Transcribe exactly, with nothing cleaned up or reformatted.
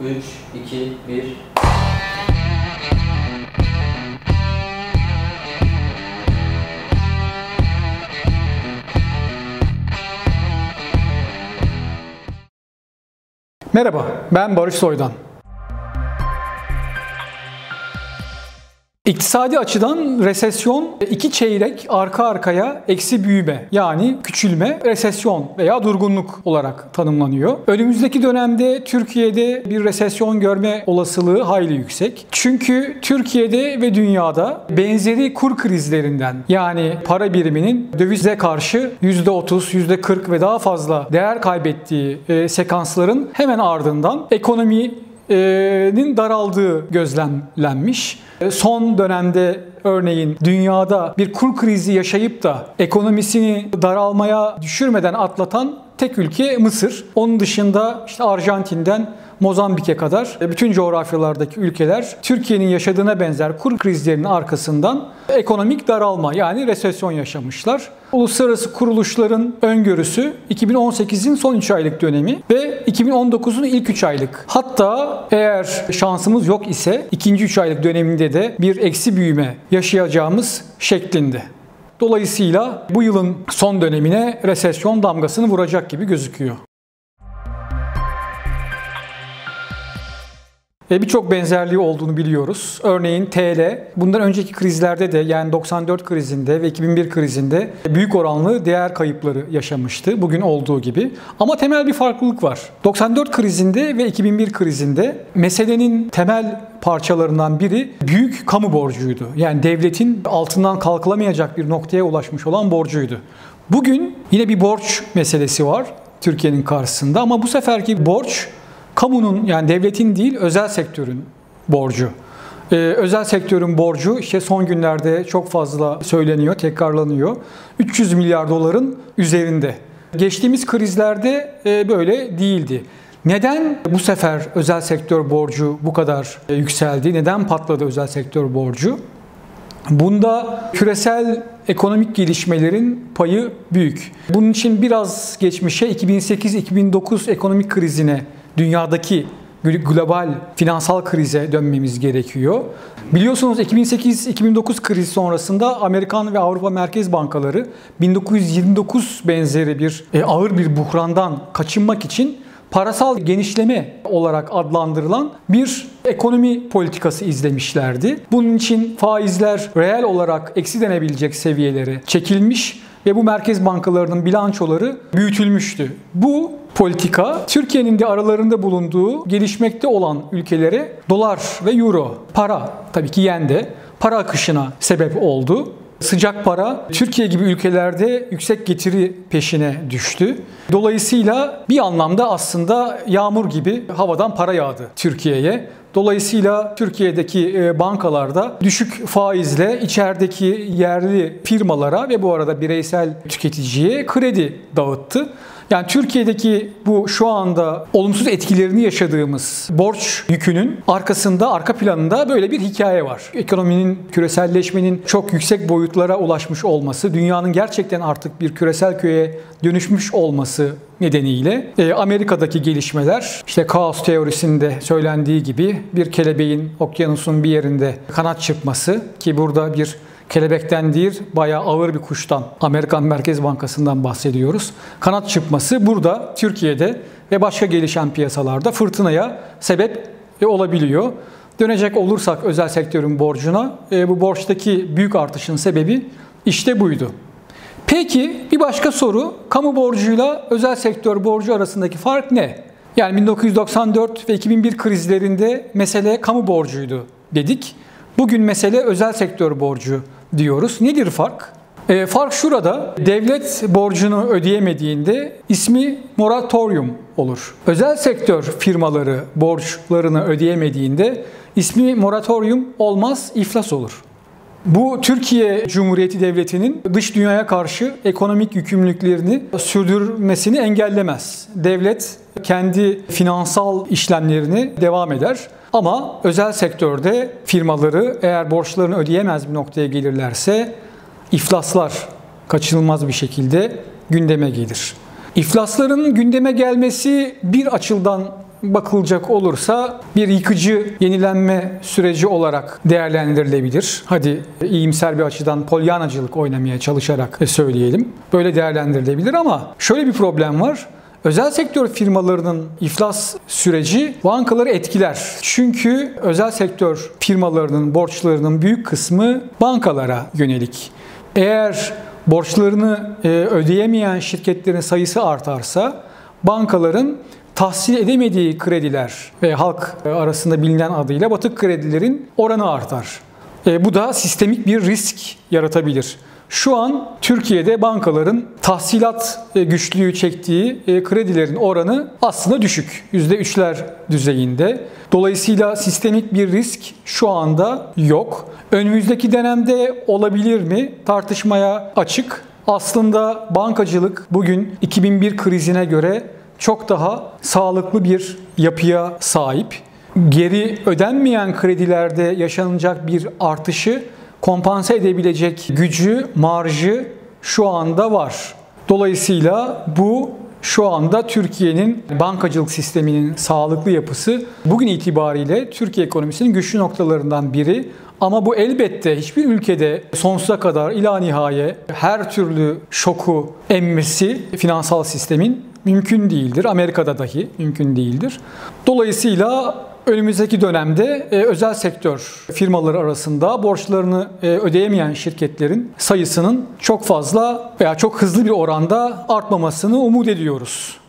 üç, iki, bir... Merhaba, ben Barış Soydan. İktisadi açıdan resesyon iki çeyrek arka arkaya eksi büyüme yani küçülme, resesyon veya durgunluk olarak tanımlanıyor. Önümüzdeki dönemde Türkiye'de bir resesyon görme olasılığı hayli yüksek. Çünkü Türkiye'de ve dünyada benzeri kur krizlerinden yani para biriminin dövize karşı yüzde otuz, yüzde kırk ve daha fazla değer kaybettiği sekansların hemen ardından ekonomi nin daraldığı gözlemlenmiş. Son dönemde örneğin dünyada bir kur krizi yaşayıp da ekonomisini daralmaya düşürmeden atlatan tek ülke Mısır. Onun dışında işte Arjantin'den Mozambik'e kadar bütün coğrafyalardaki ülkeler Türkiye'nin yaşadığına benzer kur krizlerinin arkasından ekonomik daralma yani resesyon yaşamışlar. Uluslararası kuruluşların öngörüsü iki bin on sekizin son üç aylık dönemi ve iki bin on dokuzun ilk üç aylık. Hatta eğer şansımız yok ise ikinci üç aylık döneminde de bir eksi büyüme yaşayacağımız şeklinde. Dolayısıyla bu yılın son dönemine resesyon damgasını vuracak gibi gözüküyor. Birçok benzerliği olduğunu biliyoruz. Örneğin T L bundan önceki krizlerde de yani doksan dört krizinde ve iki bin bir krizinde büyük oranlı değer kayıpları yaşamıştı bugün olduğu gibi. Ama temel bir farklılık var. doksan dört krizinde ve iki bin bir krizinde meselenin temel parçalarından biri büyük kamu borcuydu. Yani devletin altından kalkılamayacak bir noktaya ulaşmış olan borcuydu. Bugün yine bir borç meselesi var Türkiye'nin karşısında ama bu seferki borç kamunun yani devletin değil özel sektörün borcu. Ee, özel sektörün borcu işte son günlerde çok fazla söyleniyor, tekrarlanıyor. üç yüz milyar doların üzerinde. Geçtiğimiz krizlerde e, böyle değildi. Neden bu sefer özel sektör borcu bu kadar e, yükseldi? Neden patladı özel sektör borcu? Bunda küresel ekonomik gelişmelerin payı büyük. Bunun için biraz geçmişe iki bin sekiz iki bin dokuz ekonomik krizine dünyadaki global finansal krize dönmemiz gerekiyor. Biliyorsunuz iki bin sekiz iki bin dokuz kriz sonrasında Amerikan ve Avrupa Merkez Bankaları bin dokuz yüz yirmi dokuz benzeri bir e, ağır bir buhrandan kaçınmak için parasal genişleme olarak adlandırılan bir ekonomi politikası izlemişlerdi. Bunun için faizler reel olarak eksi denebilecek seviyelere çekilmiş ve bu merkez bankalarının bilançoları büyütülmüştü. Bu politika Türkiye'nin de aralarında bulunduğu gelişmekte olan ülkelere dolar ve euro, para tabii ki yen de para akışına sebep oldu. Sıcak para Türkiye gibi ülkelerde yüksek getiri peşine düştü. Dolayısıyla bir anlamda aslında yağmur gibi havadan para yağdı Türkiye'ye. Dolayısıyla Türkiye'deki bankalarda düşük faizle içerideki yerli firmalara ve bu arada bireysel tüketiciye kredi dağıttı. Yani Türkiye'deki bu şu anda olumsuz etkilerini yaşadığımız borç yükünün arkasında, arka planında böyle bir hikaye var. Ekonominin, küreselleşmenin çok yüksek boyutlara ulaşmış olması, dünyanın gerçekten artık bir küresel köye dönüşmüş olması nedeniyle Amerika'daki gelişmeler, işte kaos teorisinde söylendiği gibi bir kelebeğin okyanusun bir yerinde kanat çırpması ki burada bir kelebekten değil, bayağı ağır bir kuştan, Amerikan Merkez Bankası'ndan bahsediyoruz. Kanat çırpması burada Türkiye'de ve başka gelişen piyasalarda fırtınaya sebep olabiliyor. Dönecek olursak özel sektörün borcuna, bu borçtaki büyük artışın sebebi işte buydu. Peki bir başka soru, kamu borcuyla özel sektör borcu arasındaki fark ne? Yani bin dokuz yüz doksan dört ve iki bin bir krizlerinde mesele kamu borcuydu dedik. Bugün mesele özel sektör borcu diyoruz. Nedir fark? E, fark şurada, devlet borcunu ödeyemediğinde ismi moratoryum olur. Özel sektör firmaları borçlarını ödeyemediğinde ismi moratoryum olmaz, iflas olur. Bu Türkiye Cumhuriyeti Devleti'nin dış dünyaya karşı ekonomik yükümlülüklerini sürdürmesini engellemez. Devlet kendi finansal işlemlerini devam eder. Ama özel sektörde firmaları eğer borçlarını ödeyemez bir noktaya gelirlerse iflaslar kaçınılmaz bir şekilde gündeme gelir. İflasların gündeme gelmesi bir açıdan bakılacak olursa bir yıkıcı yenilenme süreci olarak değerlendirilebilir. Hadi iyimser bir açıdan polyanacılık oynamaya çalışarak söyleyelim. Böyle değerlendirilebilir ama şöyle bir problem var. Özel sektör firmalarının iflas süreci bankaları etkiler. Çünkü özel sektör firmalarının borçlarının büyük kısmı bankalara yönelik. Eğer borçlarını ödeyemeyen şirketlerin sayısı artarsa bankaların tahsil edemediği krediler ve halk arasında bilinen adıyla batık kredilerin oranı artar. Bu da sistemik bir risk yaratabilir. Şu an Türkiye'de bankaların tahsilat güçlüğü çektiği kredilerin oranı aslında düşük. yüzde üçler düzeyinde. Dolayısıyla sistemik bir risk şu anda yok. Önümüzdeki dönemde olabilir mi? Tartışmaya açık. Aslında bankacılık bugün iki bin bir krizine göre çok daha sağlıklı bir yapıya sahip. Geri ödenmeyen kredilerde yaşanacak bir artışı kompanse edebilecek gücü, marjı şu anda var. Dolayısıyla bu şu anda Türkiye'nin bankacılık sisteminin sağlıklı yapısı bugün itibariyle Türkiye ekonomisinin güçlü noktalarından biri. Ama bu elbette hiçbir ülkede sonsuza kadar ila nihaye her türlü şoku emmesi finansal sistemin mümkün değildir. Amerika'da dahi mümkün değildir. Dolayısıyla önümüzdeki dönemde özel sektör firmaları arasında borçlarını ödeyemeyen şirketlerin sayısının çok fazla veya çok hızlı bir oranda artmamasını umut ediyoruz.